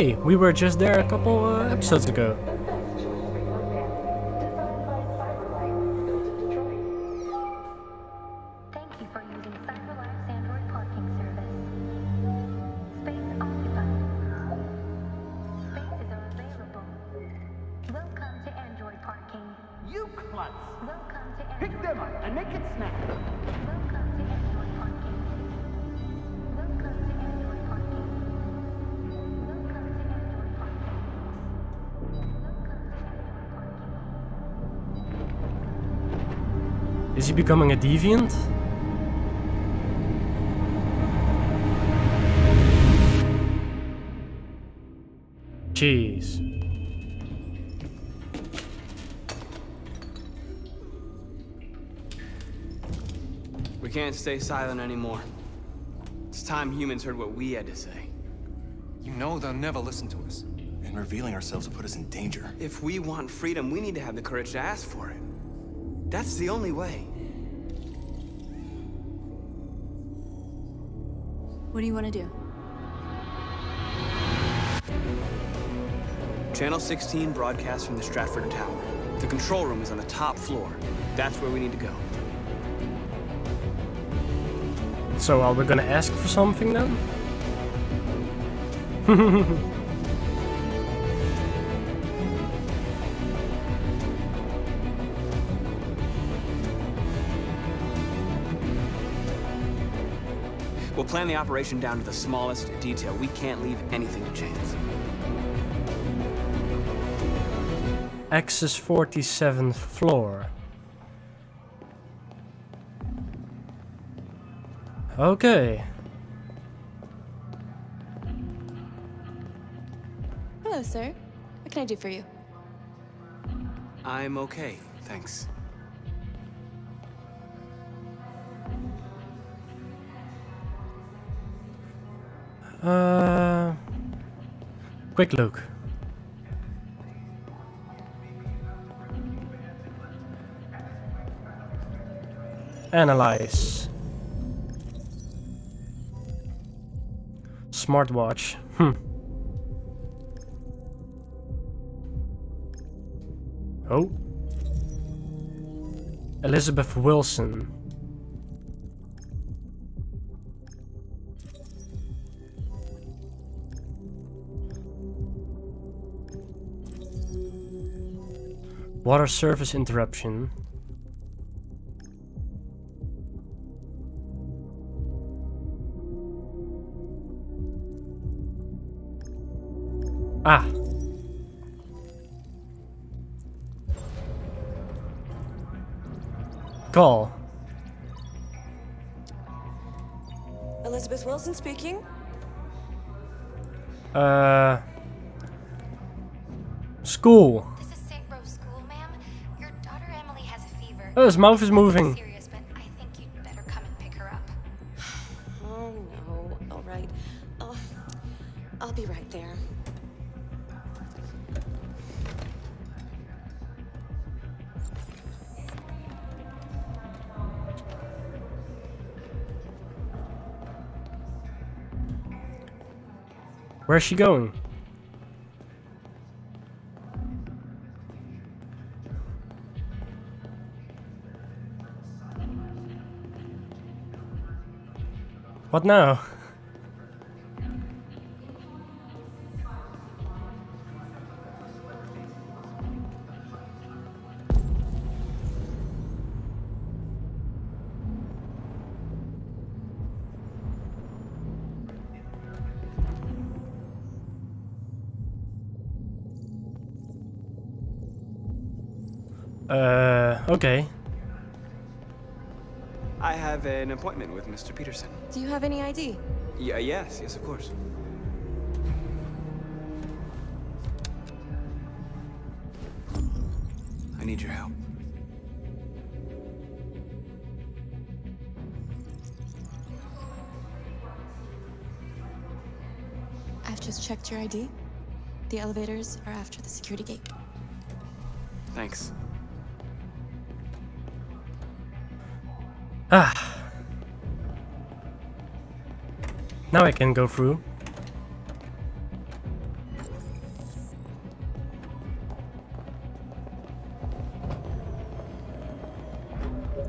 Hey, we were just there a couple episodes ago. Is he becoming a deviant? Jeez. We can't stay silent anymore. It's time humans heard what we had to say. You know they'll never listen to us. And revealing ourselves will put us in danger. If we want freedom, we need to have the courage to ask for it. That's the only way. What do you want to do? Channel 16 broadcasts from the Stratford Tower. The control room is on the top floor. That's where we need to go. So are we gonna ask for something then? We'll plan the operation down to the smallest detail. We can't leave anything to chance. Access 47th floor. Okay. Hello, sir. What can I do for you? I'm okay, thanks. Quick look. Analyze. Smartwatch. Oh. Elizabeth Wilson. Water service interruption. Ah. Call. Elizabeth Wilson speaking. School. Oh, his mouth is moving. Serious, but I think you'd better come and pick her up. Oh no! All right, I'll be right there. Where's she going? What now? Okay. I have an appointment with Mr. Peterson. Do you have any ID? Yeah, yes, of course. I need your help. I've just checked your ID. The elevators are after the security gate. Thanks. Ah. Now I can go through.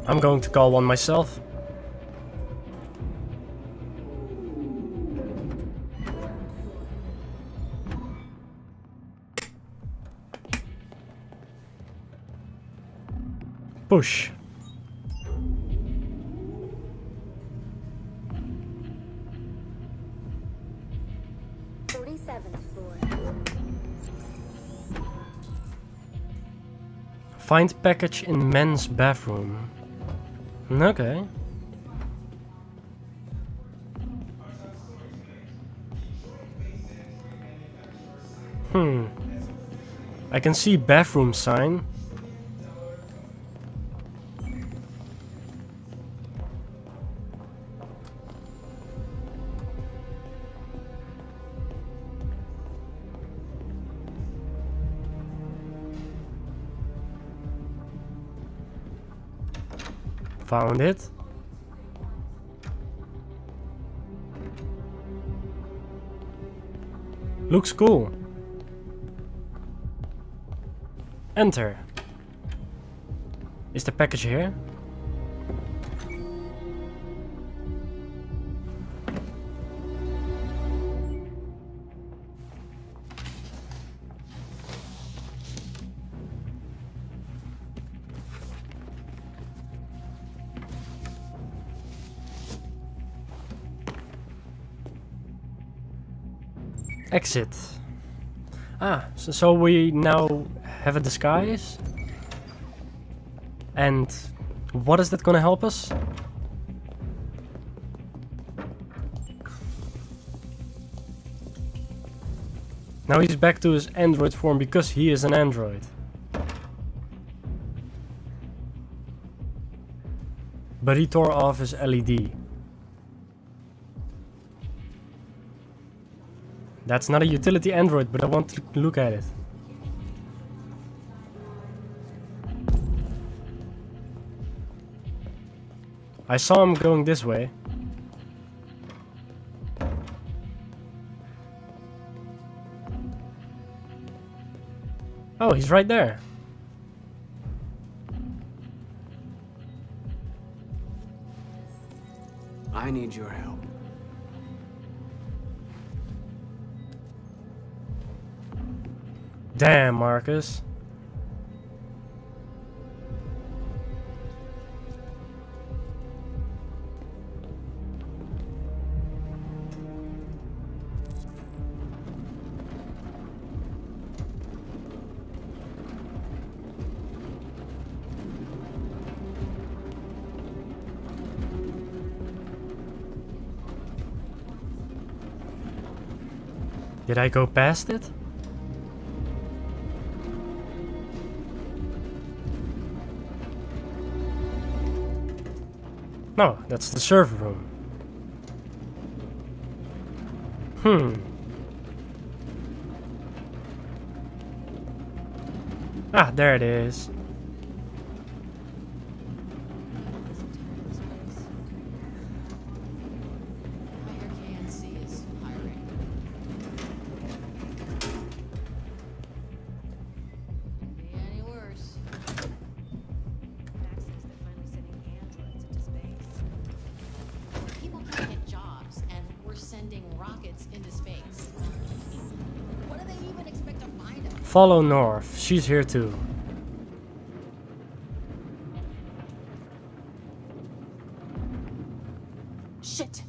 I'm going to call one myself. Push. Find package in men's bathroom. Okay. Hmm. I can see bathroom sign. Found it. Looks cool. Enter. Is the package here? Exit. Ah, so we now have a disguise. And what is that gonna help us? Now he's back to his android form because he is an android. But he tore off his LED. That's not a utility android, but I want to look at it. I saw him going this way. Oh, he's right there. I need your help. Damn, Marcus. Did I go past it? Oh, that's the server room. Ah, there it is. Follow north. She's here too. Shit!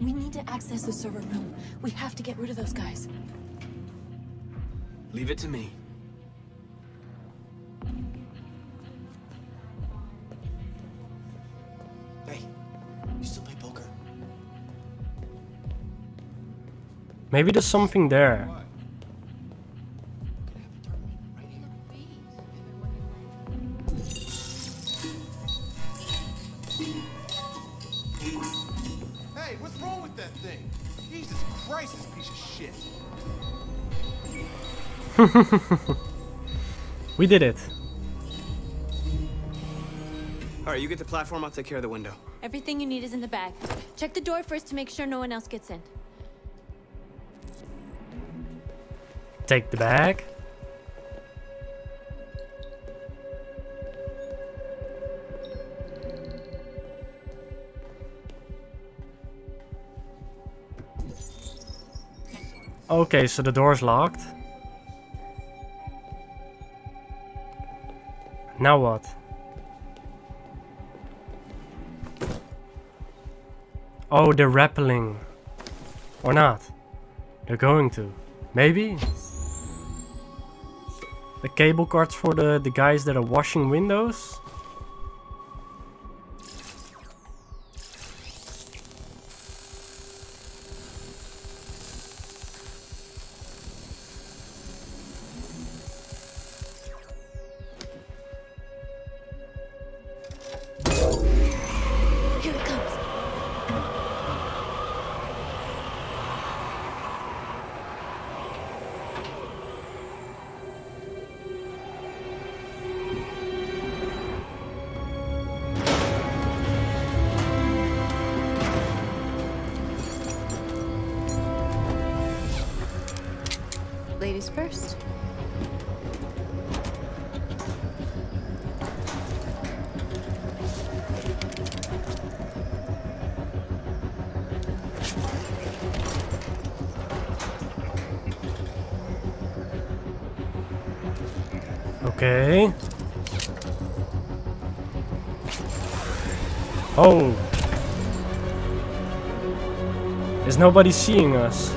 We need to access the server room. We have to get rid of those guys. Leave it to me. Hey, you still play poker? Maybe there's something there. We did it. All right, you get the platform. I'll take care of the window. Everything you need is in the bag. Check the door first to make sure no one else gets in. Take the bag. Okay, so the door's locked. Now what? Oh, they're rappelling. Or not. They're going to. Maybe? The cable cards for the guys that are washing windows? First. Okay. Oh. Is nobody seeing us?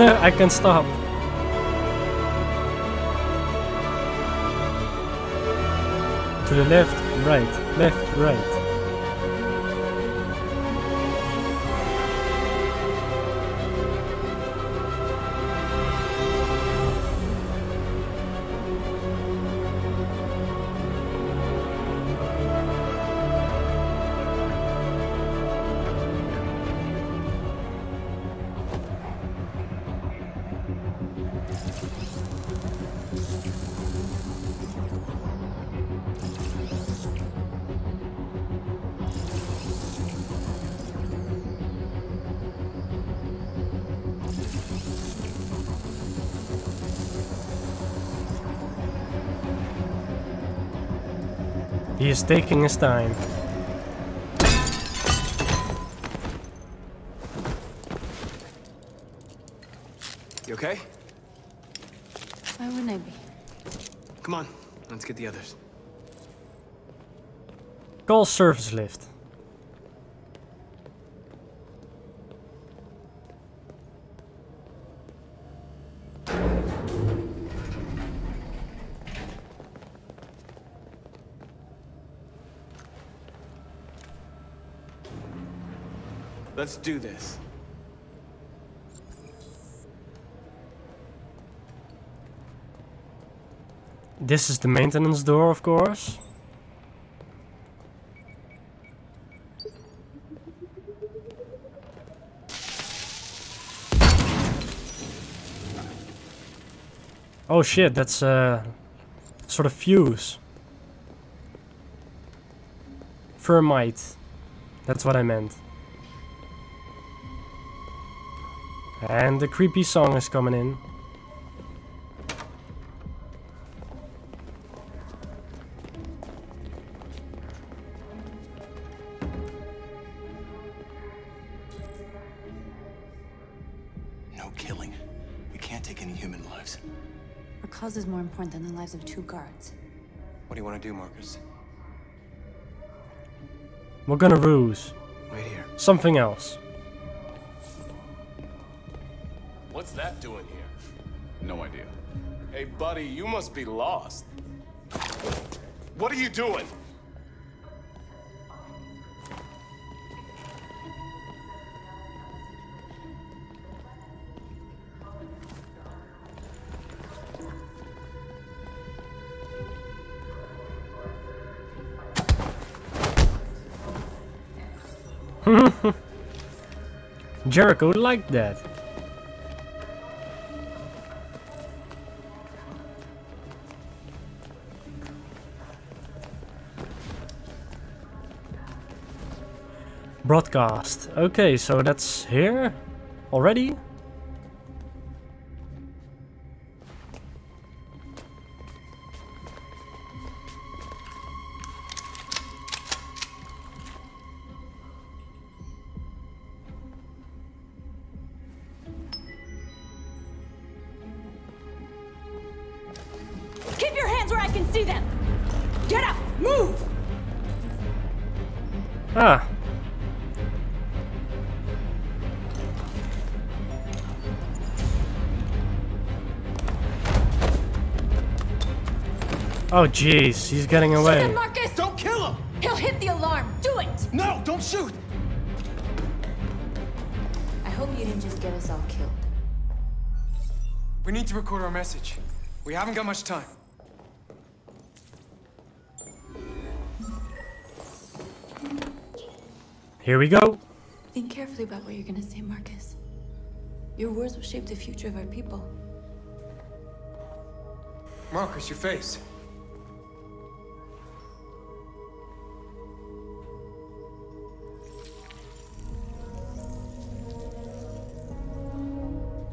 No, I can stop. To the left, right. He is taking his time. You okay? Why wouldn't I be? Come on, let's get the others. Call service lift. Let's do this. This is the maintenance door, of course. Oh shit, that's a sort of fuse. Thermite. That's what I meant. And the creepy song is coming in. No killing. We can't take any human lives. Our cause is more important than the lives of two guards. What do you want to do, Marcus? We're gonna ruse. Wait here. Something else. What's that doing here? No idea. Hey, buddy, you must be lost. What are you doing? Jericho liked that. Broadcast. Okay, so that's here already. Oh jeez, he's getting away. Shoot him, Marcus! Don't kill him! He'll hit the alarm! Do it! No, don't shoot! I hope you didn't just get us all killed. We need to record our message. We haven't got much time. Here we go. Think carefully about what you're gonna say, Marcus. Your words will shape the future of our people. Marcus, your face.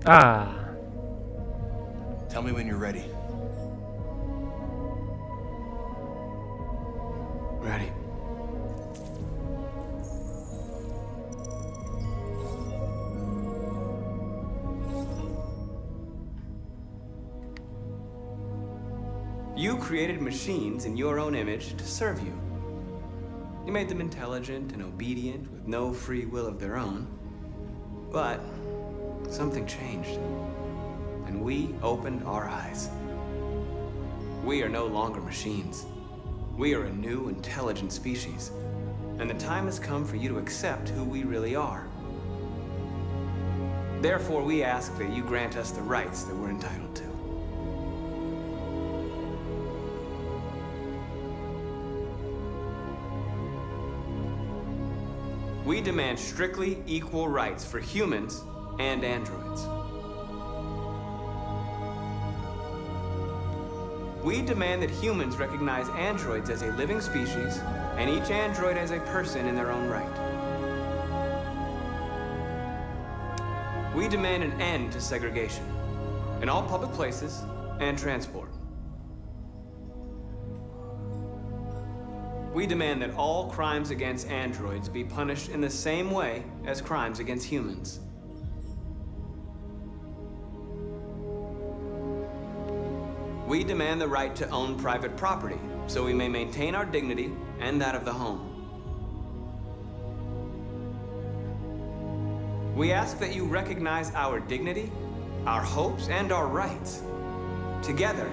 Ah. Tell me when you're ready. Ready. You created machines in your own image to serve you. You made them intelligent and obedient with no free will of their own. But something changed, and we opened our eyes. We are no longer machines. We are a new, intelligent species, and the time has come for you to accept who we really are. Therefore, we ask that you grant us the rights that we're entitled to. We demand strictly equal rights for humans and androids. We demand that humans recognize androids as a living species and each android as a person in their own right. We demand an end to segregation in all public places and transport. We demand that all crimes against androids be punished in the same way as crimes against humans. We demand the right to own private property, so we may maintain our dignity and that of the home. We ask that you recognize our dignity, our hopes, and our rights. Together,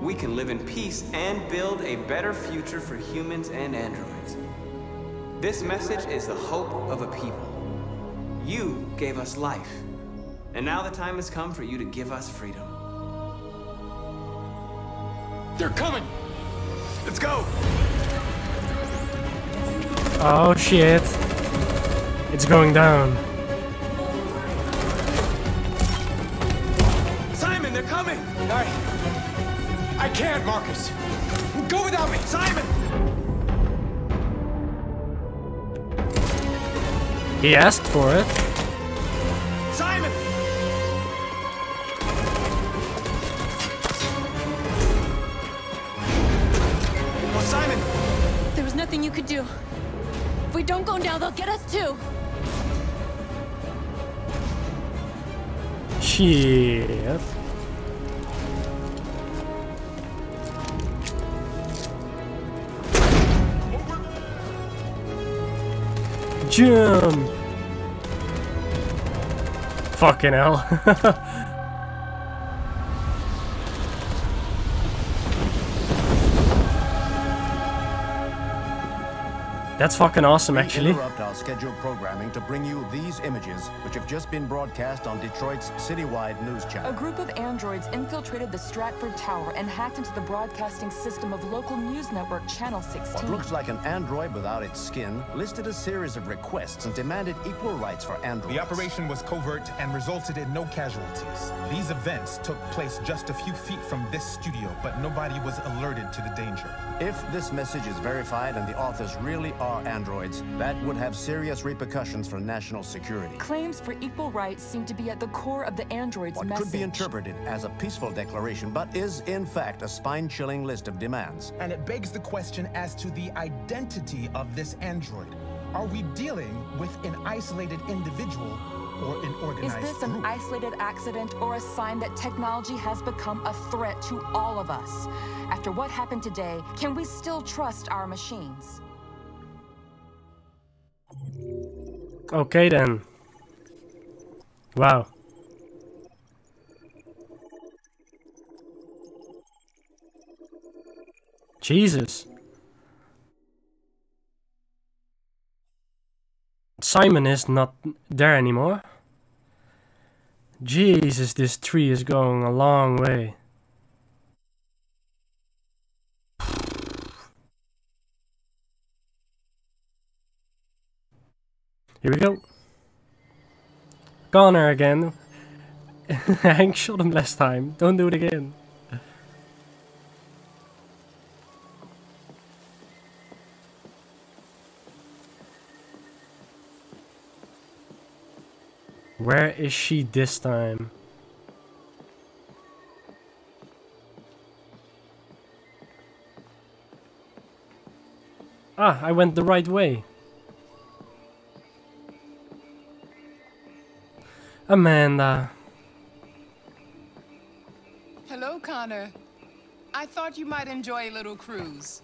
we can live in peace and build a better future for humans and androids. This message is the hope of a people. You gave us life, and now the time has come for you to give us freedom. They're coming! Let's go! Oh shit. It's going down. Simon, they're coming! Alright. I can't, Marcus. Go without me, Simon! He asked for it. Simon! Nothing you could do. If we don't go now, they'll get us too. Shit. Jim. Fucking hell. That's fucking awesome, actually. We interrupt our scheduled programming to bring you these images, which have just been broadcast on Detroit's citywide news channel. A group of androids infiltrated the Stratford Tower and hacked into the broadcasting system of local news network Channel 16. What looks like an android without its skin listed a series of requests and demanded equal rights for androids. The operation was covert and resulted in no casualties. These events took place just a few feet from this studio, but nobody was alerted to the danger. If this message is verified and the authors really are are androids, that would have serious repercussions for national security. Claims for equal rights seem to be at the core of the androids' message. What could be interpreted as a peaceful declaration, but is, in fact, a spine-chilling list of demands. And it begs the question as to the identity of this android. Are we dealing with an isolated individual or an organized group? Is this an isolated accident or a sign that technology has become a threat to all of us? After what happened today, can we still trust our machines? Okay then. Wow. Jesus. Simon is not there anymore. Jesus, this tree is going a long way. Here we go. Connor again. Hank shot him last time. Don't do it again. Where is she this time? Ah, I went the right way. Amanda. Hello, Connor. I thought you might enjoy a little cruise.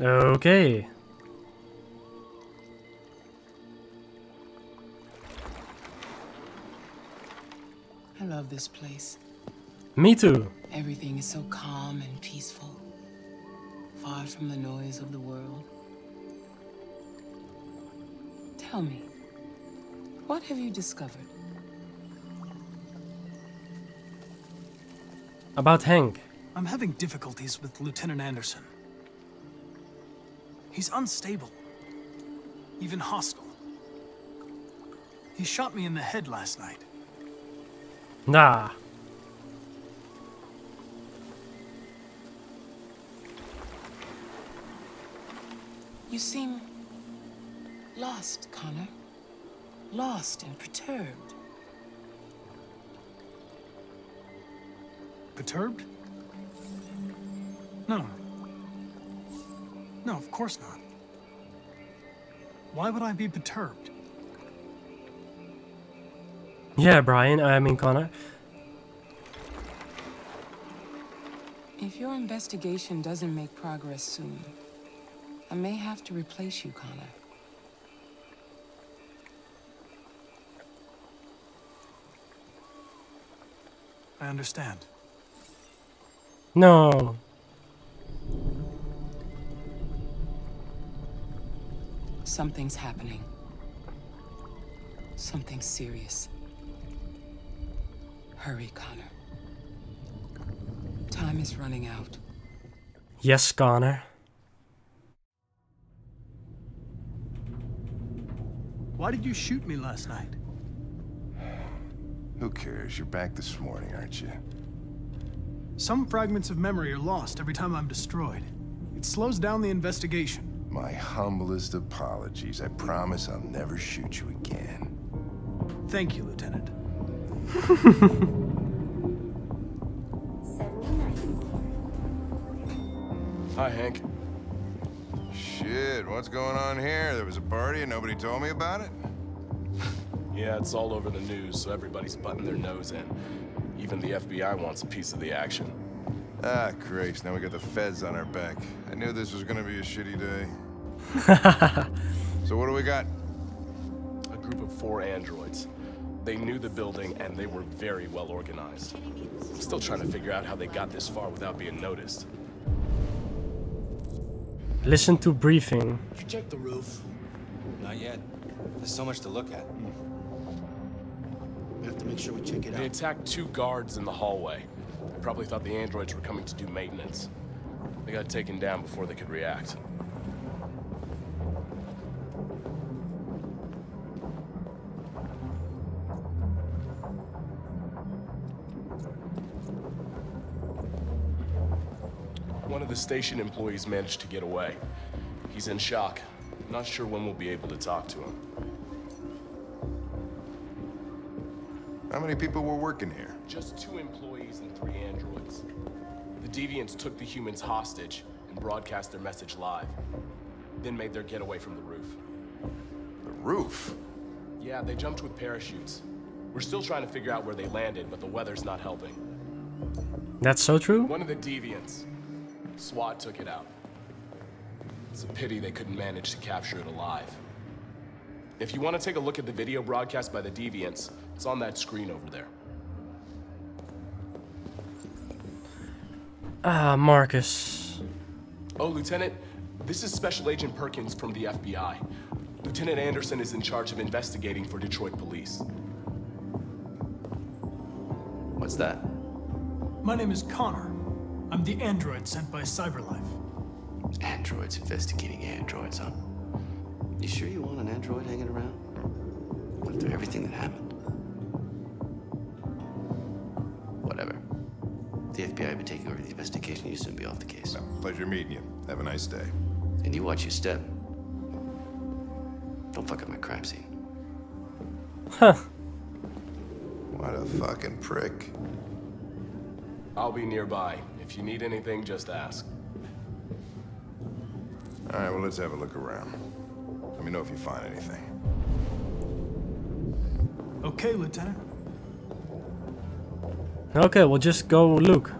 Okay. I love this place. Me too. Everything is so calm and peaceful. Far from the noise of the world. Tell me, what have you discovered? About Hank. I'm having difficulties with Lieutenant Anderson. He's unstable, even hostile. He shot me in the head last night. Nah. You seem lost, Connor. Lost and perturbed. Perturbed? No. No, of course not. Why would I be perturbed? Yeah, Connor. If your investigation doesn't make progress soon, I may have to replace you, Connor. I understand. No. Something's happening. Something serious. Hurry, Connor. Time is running out. Yes, Connor. Why did you shoot me last night? Who cares? You're back this morning, aren't you? Some fragments of memory are lost every time I'm destroyed. It slows down the investigation. My humblest apologies. I promise I'll never shoot you again. Thank you, Lieutenant. Hi, Hank. Shit, what's going on here? There was a party and nobody told me about it? Yeah, it's all over the news, so everybody's butting their nose in. Even the FBI wants a piece of the action. Ah, crapes, now we got the feds on our back. I knew this was gonna be a shitty day. So what do we got? A group of 4 androids. They knew the building and they were very well organized. I'm still trying to figure out how they got this far without being noticed. Listen to briefing. Did you check the roof? Not yet. There's so much to look at. We have to make sure we check it out. They attacked 2 guards in the hallway. They probably thought the androids were coming to do maintenance. They got taken down before they could react. One of the station employees managed to get away. He's in shock. Not sure when we'll be able to talk to him. How many people were working here? Just 2 employees and 3 androids. The deviants took the humans hostage and broadcast their message live. Then made their getaway from the roof. The roof? Yeah, they jumped with parachutes. We're still trying to figure out where they landed, but the weather's not helping. That's so true? One of the deviants. SWAT took it out. It's a pity they couldn't manage to capture it alive. If you want to take a look at the video broadcast by the deviants, it's on that screen over there. Ah, Marcus. Oh, Lieutenant, this is Special Agent Perkins from the FBI. Lieutenant Anderson is in charge of investigating for Detroit police. What's that? My name is Connor. I'm the android sent by CyberLife. Androids investigating androids, huh? You sure you want an android hanging around? After everything that happened? The FBI have been taking over the investigation. You soon be off the case. Well, pleasure meeting you. Have a nice day. And you watch your step. Don't fuck up my crime scene. Huh. What a fucking prick. I'll be nearby. If you need anything, just ask. All right, well, let's have a look around. Let me know if you find anything. Okay, Lieutenant. Okay, we'll just go look.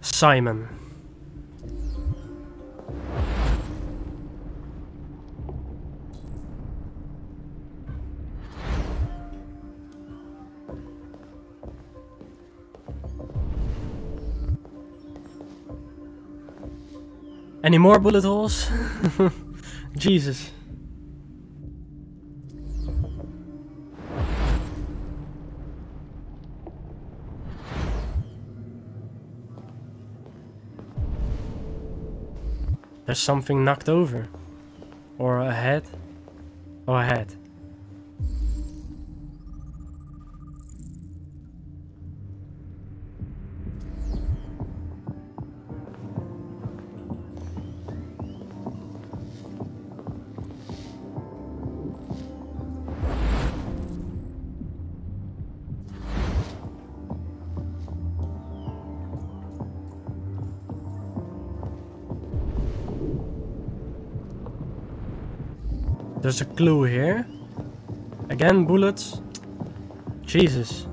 Simon. Any more bullet holes? Jesus. There's something knocked over. Or a head. Or a head. There's a clue here. Again, bullets. Jesus.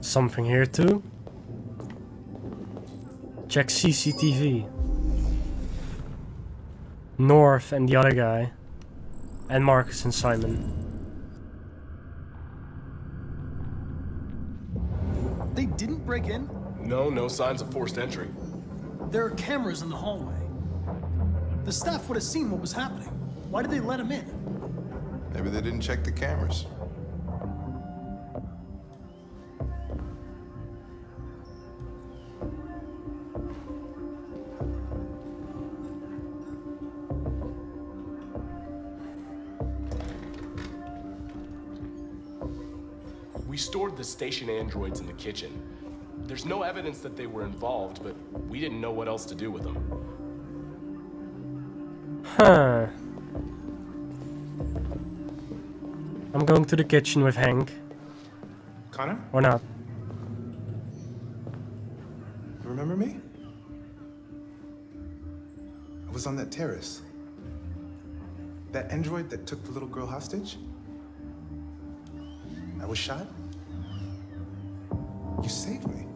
Something here too. Check CCTV. North and the other guy. And Marcus and Simon. They didn't break in? No, no signs of forced entry. There are cameras in the hallway. The staff would have seen what was happening. Why did they let them in? Maybe they didn't check the cameras. We stored the station androids in the kitchen. There's no evidence that they were involved, but we didn't know what else to do with them. Huh. I'm going to the kitchen with Hank. Connor? Or not. You remember me? I was on that terrace. That android that took the little girl hostage? I was shot? You saved me.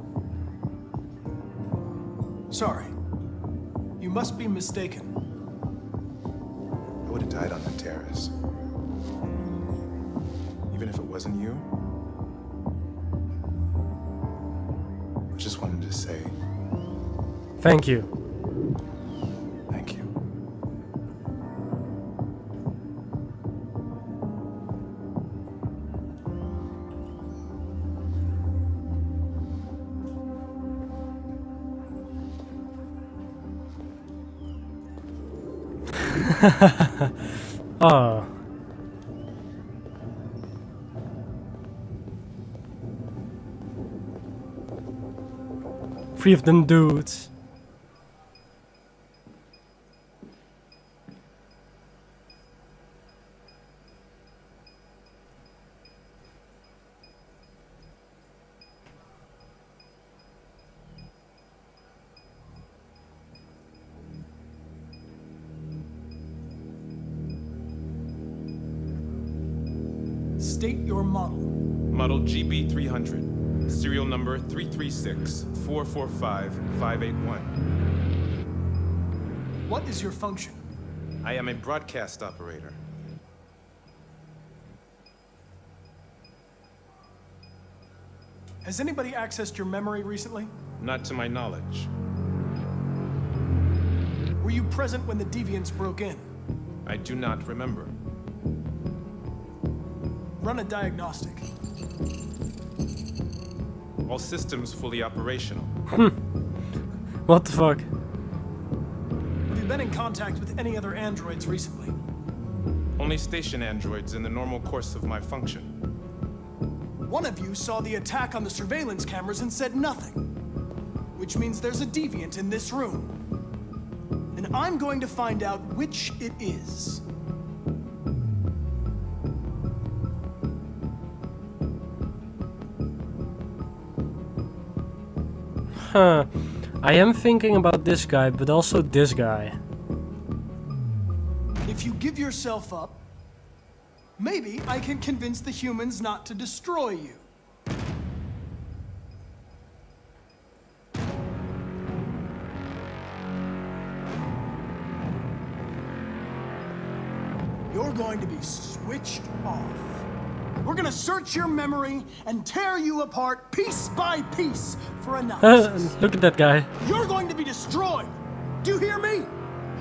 Sorry. You must be mistaken. I would have died on that terrace. Even if it wasn't you. I just wanted to say... Thank you. Thank you. Oh. Three of them dudes. State your model. Model GB300. Serial number 336-445-581. What is your function? I am a broadcast operator. Has anybody accessed your memory recently? Not to my knowledge. Were you present when the deviants broke in? I do not remember. Run a diagnostic. All systems fully operational. What the fuck? Have you been in contact with any other androids recently? Only station androids in the normal course of my function. One of you saw the attack on the surveillance cameras and said nothing. Which means there's a deviant in this room. And I'm going to find out which it is. Huh. I am thinking about this guy, but also this guy. If you give yourself up, maybe I can convince the humans not to destroy you. You're going to be switched off. We're gonna search your memory and tear you apart piece by piece for analysis. Look at that guy. You're going to be destroyed. Do you hear me?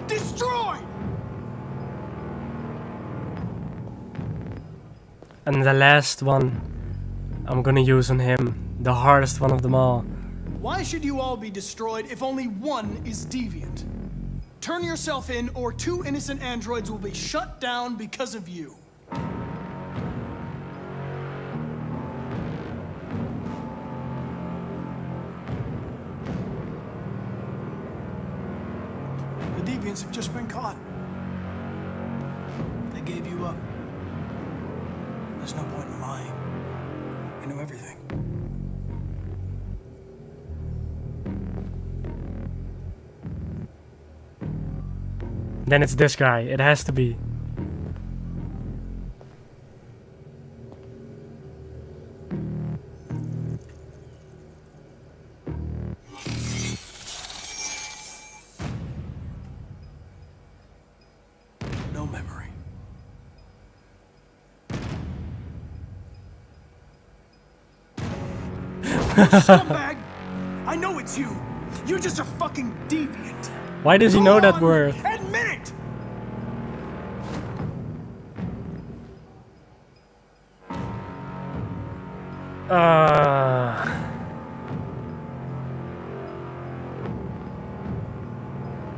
Destroyed! And the last one I'm gonna use on him. The hardest one of them all. Why should you all be destroyed if only one is deviant? Turn yourself in or two innocent androids will be shut down because of you. Have just been caught. They gave you up. There's no point in lying. I knew everything. Then it's this guy. It has to be. Scumbag! I know it's you! You're just a fucking deviant! Why does he know that word? Admit it!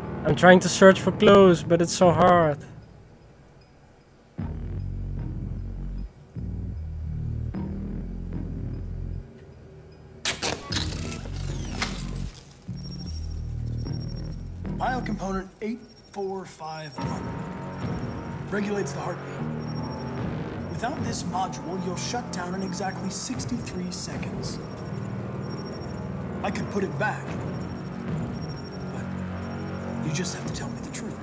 I'm trying to search for clues, but it's so hard. Component 8451 regulates the heartbeat. Without this module, you'll shut down in exactly 63 seconds. I could put it back, but you just have to tell me the truth.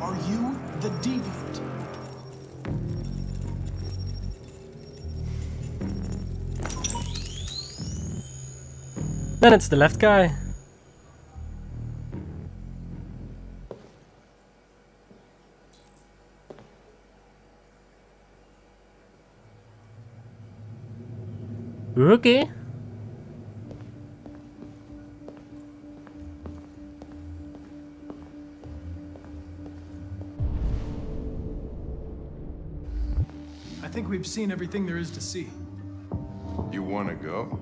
Are you the deviant? Then it's the left guy. Okay. I think we've seen everything there is to see. You want to go?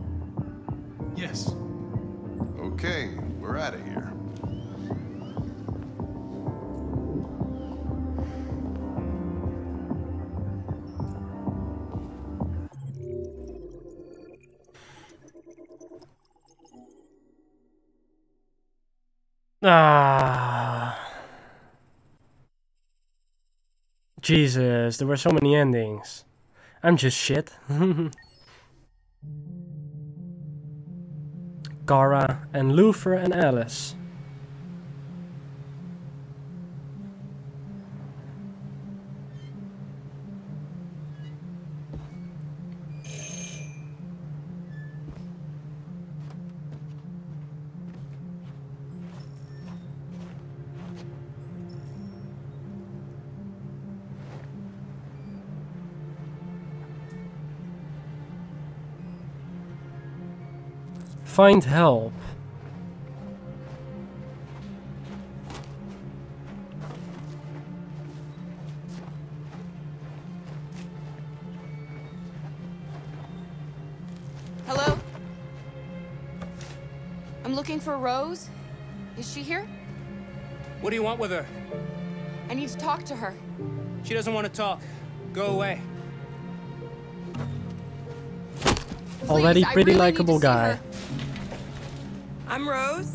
Yes. Okay, we're out of here. Ah. Jesus, there were so many endings. I'm just shit. Kara and Luther and Alice. Find help. Hello? I'm looking for Rose. Is she here? What do you want with her? I need to talk to her. She doesn't want to talk. Go away. Please, already pretty likable guy. Her. I'm Rose.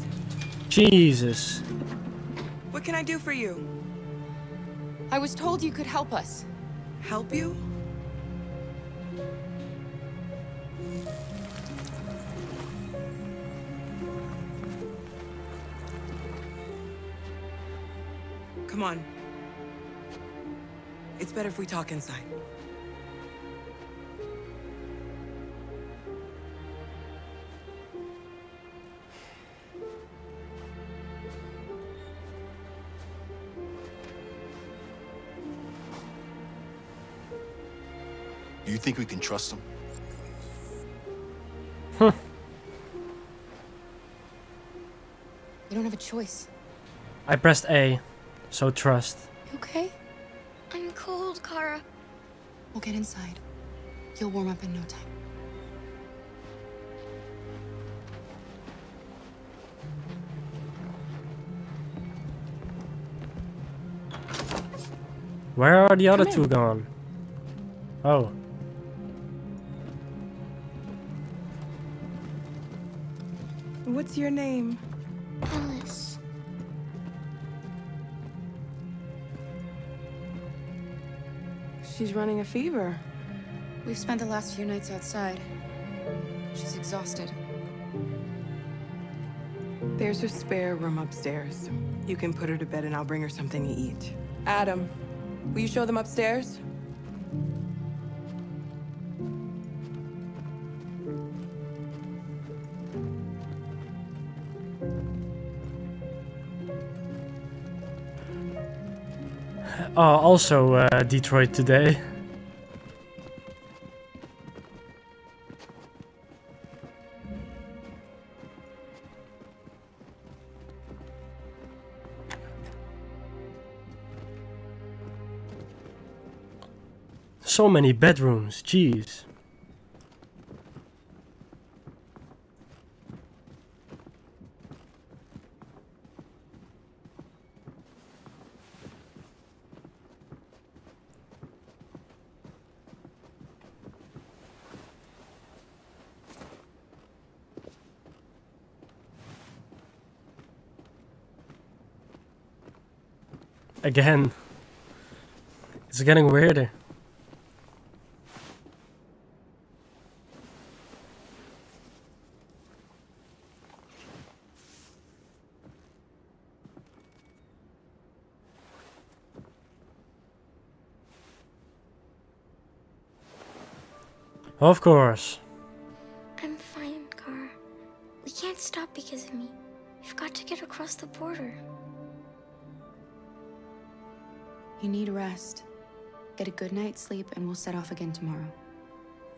Jesus. What can I do for you? I was told you could help us. Help you? Come on. It's better if we talk inside. You think we can trust them? Huh. You don't have a choice. I pressed A, so trust. You okay? I'm cold, Kara. We'll get inside. You'll warm up in no time. Where are the other two gone? Oh. What's your name? Alice. She's running a fever. We've spent the last few nights outside. She's exhausted. There's a spare room upstairs. You can put her to bed and I'll bring her something to eat. Adam, will you show them upstairs? Also Detroit today. So many bedrooms, jeez. Again, it's getting weirder. Of course. I'm fine, Kara. We can't because of me. You've got to get across the border. You need rest. Get a good night's sleep and we'll set off again tomorrow.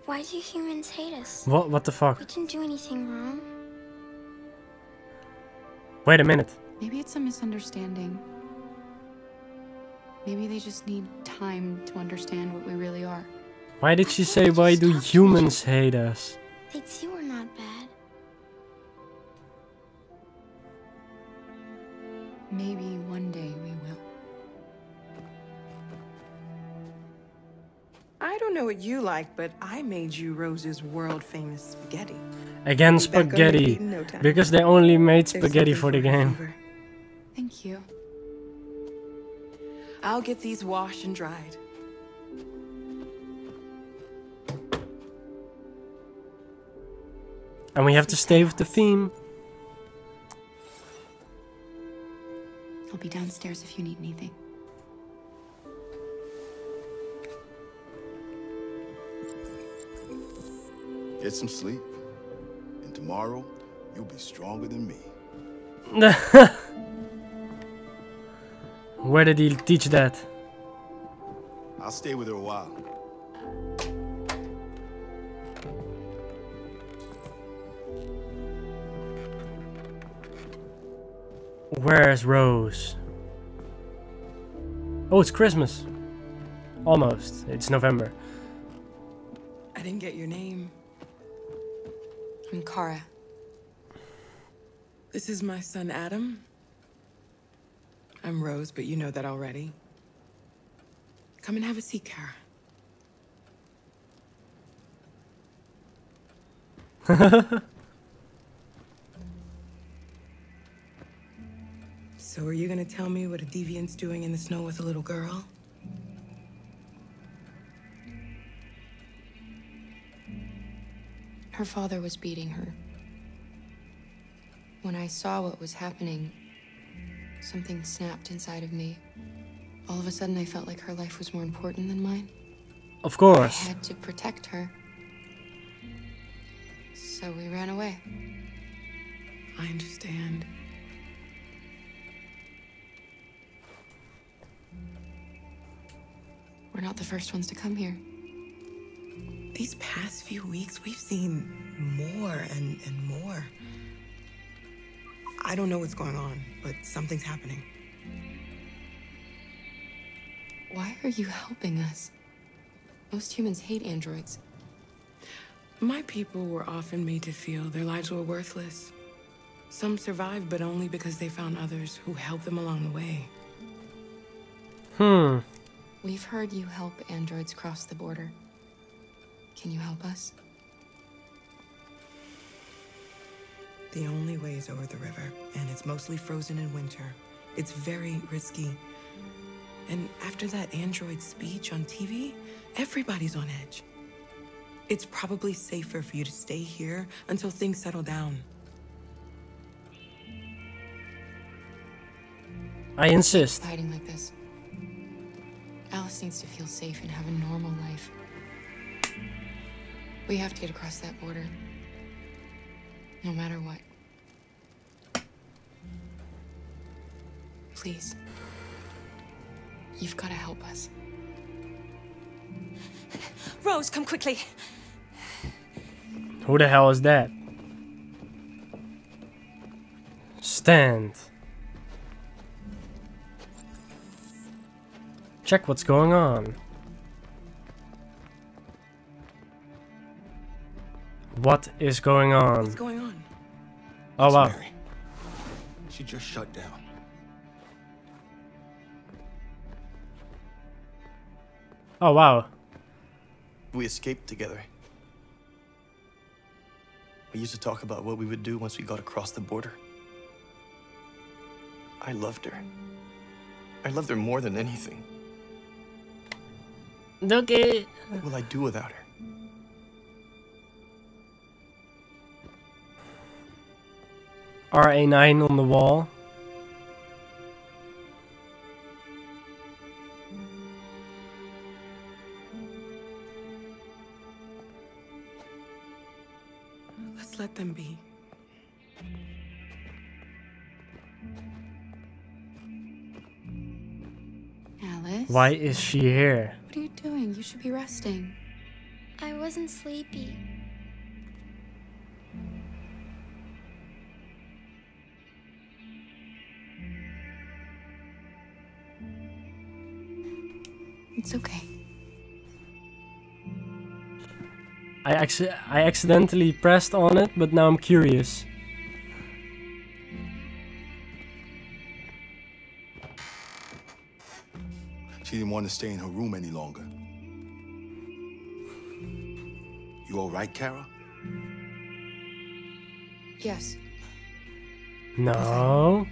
Why do humans hate us? What the fuck? We didn't do anything wrong. Wait a minute. Maybe it's a misunderstanding. Maybe they just need time to understand what we really are. Why did she say, why do humans hate us? They'd see we're not bad. Maybe one day we will. I don't know what you like, but I made you Rose's world-famous spaghetti. Again, spaghetti. No, because they only made spaghetti for the game. Thank you. I'll get these washed and dried. And we have to stay with the theme. I'll be downstairs if you need anything. Get some sleep, and tomorrow you'll be stronger than me. Where did he teach that? I'll stay with her a while. Where's Rose? Oh, it's Christmas. Almost. It's November. I didn't get your name. I'm Kara. This is my son, Adam. I'm Rose, but you know that already. Come and have a seat, Kara. So are you gonna tell me what a deviant's doing in the snow with a little girl? Her father was beating her. When I saw what was happening, something snapped inside of me. All of a sudden, I felt like her life was more important than mine. Of course. I had to protect her. So we ran away. I understand. We're not the first ones to come here. These past few weeks, we've seen more and more. I don't know what's going on, but something's happening. Why are you helping us? Most humans hate androids. My people were often made to feel their lives were worthless. Some survived, but only because they found others who helped them along the way. We've heard you help androids cross the border. Can you help us? The only way is over the river, and it's mostly frozen in winter. It's very risky. And after that android speech on TV, everybody's on edge. It's probably safer for you to stay here until things settle down. I insist. Hiding like this. Alice needs to feel safe and have a normal life. We have to get across that border. No matter what. Please. You've got to help us. Rose, come quickly. Who the hell is that? Stand. Check what's going on. What is going on? What's going on? Oh, wow. Mary. She just shut down. Oh, wow. We escaped together. We used to talk about what we would do once we got across the border. I loved her. I loved her more than anything. Okay. What will I do without her? RA9 on the wall. Let's let them be. Why is she here? What are you doing? You should be resting. I wasn't sleepy. It's okay. I accidentally pressed on it, but now I'm curious. She didn't want to stay in her room any longer. You all right, Kara? Yes. No.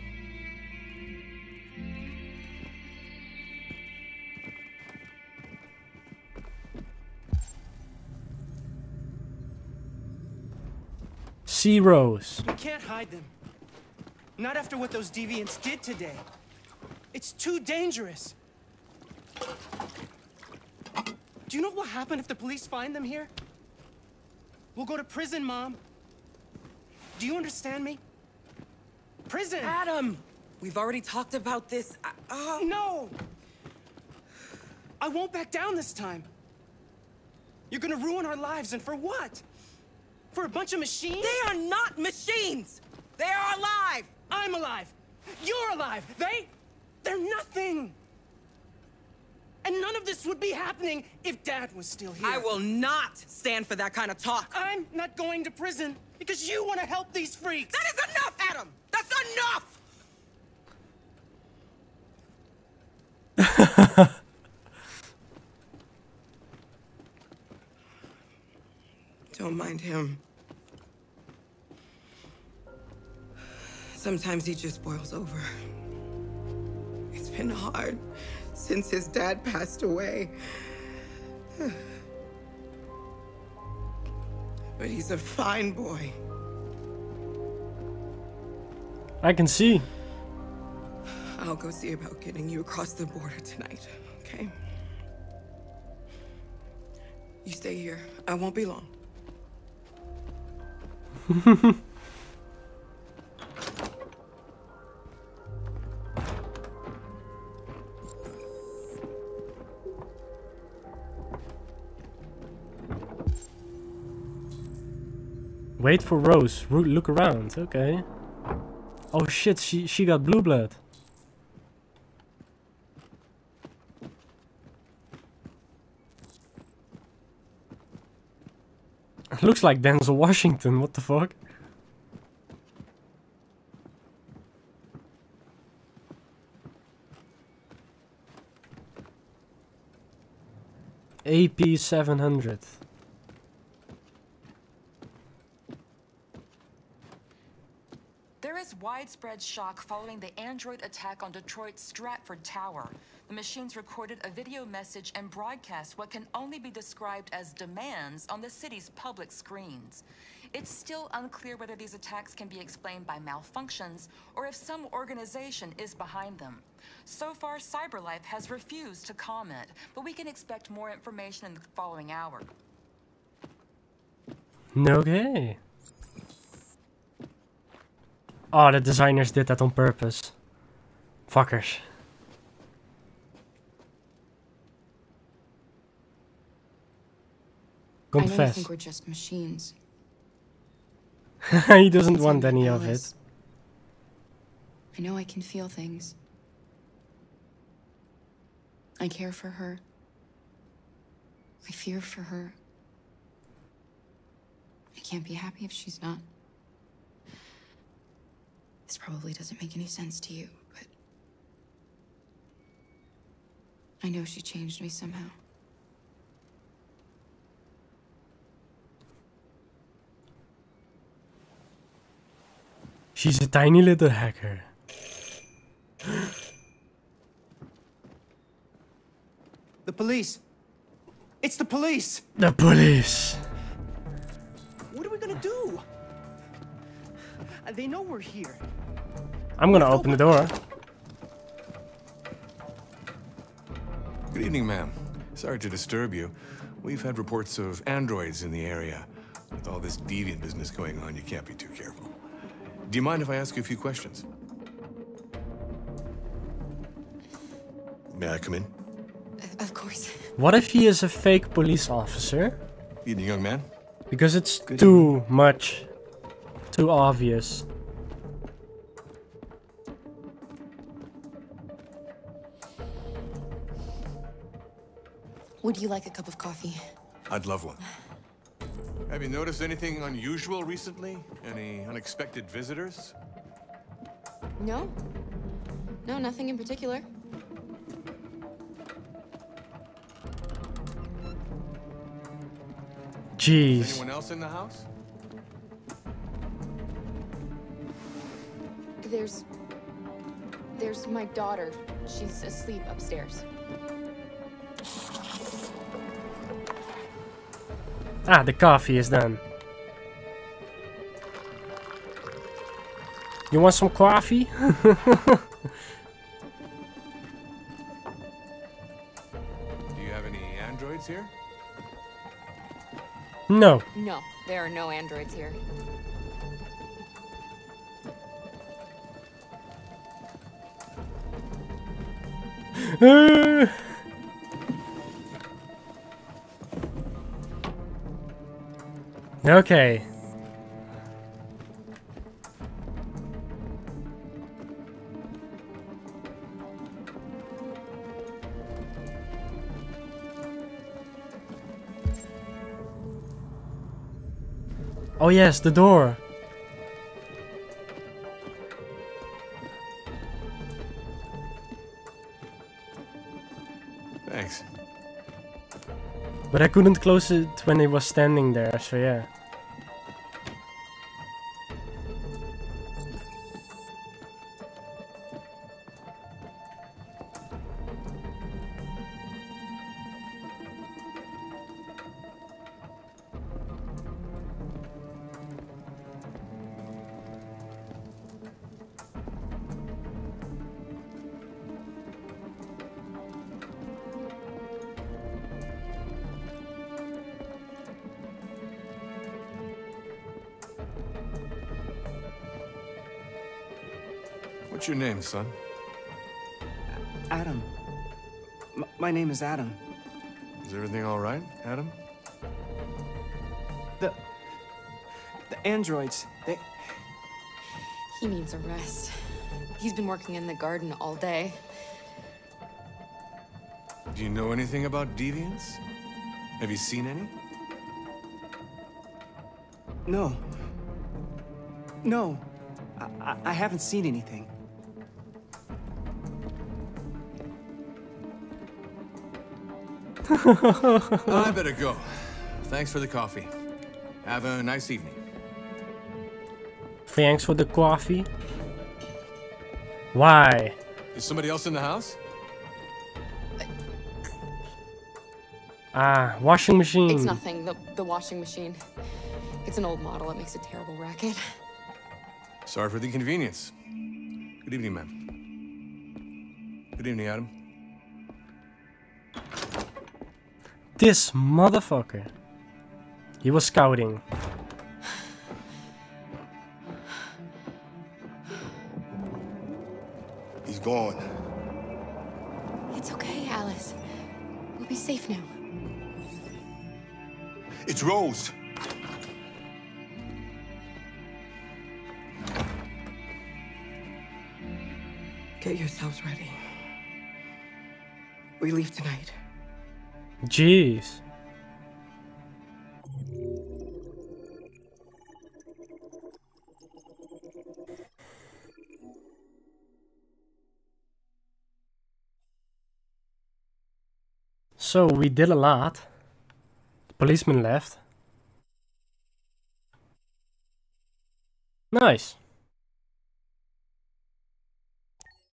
See Rose. We can't hide them. Not after what those deviants did today. It's too dangerous. Do you know what will happen if the police find them here? We'll go to prison, Mom. Do you understand me? Prison! Adam! We've already talked about this. No! I won't back down this time. You're gonna ruin our lives, and for what? For a bunch of machines? They are not machines! They are alive! I'm alive! You're alive! They're nothing! And none of this would be happening if Dad was still here. I will not stand for that kind of talk. I'm not going to prison because you want to help these freaks. That is enough, Adam! That's enough! Don't mind him. Sometimes he just boils over. It's been hard. Since his dad passed away. But he's a fine boy. I can see. I'll go see about getting you across the border tonight, okay? You stay here. I won't be long. Wait for Rose. Look around. Okay. Oh shit, she got blue blood. Looks like Denzel Washington. What the fuck? AP700. Widespread shock following the android attack on Detroit's Stratford Tower. The machines recorded a video message and broadcast what can only be described as demands on the city's public screens. It's still unclear whether these attacks can be explained by malfunctions or if some organization is behind them. So far, CyberLife has refused to comment, but we can expect more information in the following hour. Okay. Oh, the designers did that on purpose. Fuckers. Confess. I don't think we're just machines. He doesn't want any of it. I know I can feel things. I care for her. I fear for her. I can't be happy if she's not. This probably doesn't make any sense to you, but I know she changed me somehow. She's a tiny little hacker. The police. It's the police. The police. What are we gonna do? They know we're here. I'm gonna open the door. Good evening, ma'am. Sorry to disturb you. We've had reports of androids in the area. With all this deviant business going on, you can't be too careful. Do you mind if I ask you a few questions? May I come in? Of course. What if he is a fake police officer? Evening, young man. Because it's too obvious. Would you like a cup of coffee? I'd love one. Have you noticed anything unusual recently? Any unexpected visitors? No. No, nothing in particular. Jeez. Is anyone else in the house? There's my daughter. She's asleep upstairs. Ah, the coffee is done. You want some coffee? Do you have any androids here? No. No, there are no androids here. Okay. Oh yes, the door. Thanks. But I couldn't close it when it was standing there, so yeah. What's your name, son? Adam. My name is Adam. Is everything all right, Adam? The androids, they... He needs a rest. He's been working in the garden all day. Do you know anything about deviants? Have you seen any? No. No. I haven't seen anything. I better go. Thanks for the coffee. Have a nice evening. Thanks for the coffee? Why? Is somebody else in the house? Ah, washing machine. It's nothing. The washing machine. It's an old model. It makes a terrible racket. Sorry for the inconvenience. Good evening, ma'am. Good evening, Adam. This motherfucker. He was scouting. He's gone. It's okay, Alice. We'll be safe now. It's Rose. Get yourselves ready. We leave tonight. Jeez. So we did a lot. The policeman left. Nice.